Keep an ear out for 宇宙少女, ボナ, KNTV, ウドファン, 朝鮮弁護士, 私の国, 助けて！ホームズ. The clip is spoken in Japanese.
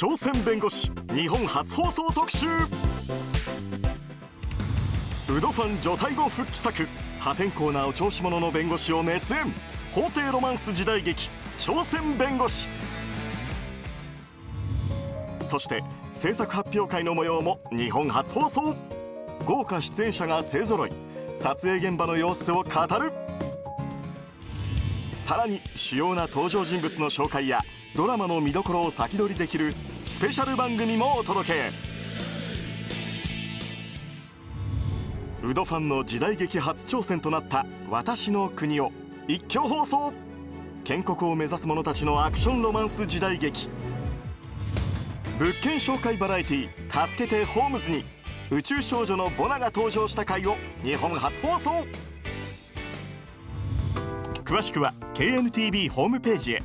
朝鮮弁護士日本初放送特集。ウドファン除隊後復帰作、破天荒なお調子者の弁護士を熱演。法廷ロマンス時代劇朝鮮弁護士。そして制作発表会の模様も日本初放送。豪華出演者が勢ぞろい、撮影現場の様子を語る。さらに主要な登場人物の紹介やドラマの見どころを先取りできるスペシャル番組もお届け。ウドファンの時代劇初挑戦となった「私の国」を一挙放送。建国を目指す者たちのアクションロマンス時代劇。物件紹介バラエティ「助けてホームズ」に宇宙少女のボナが登場した回を日本初放送。詳しくは KNTV ホームページへ。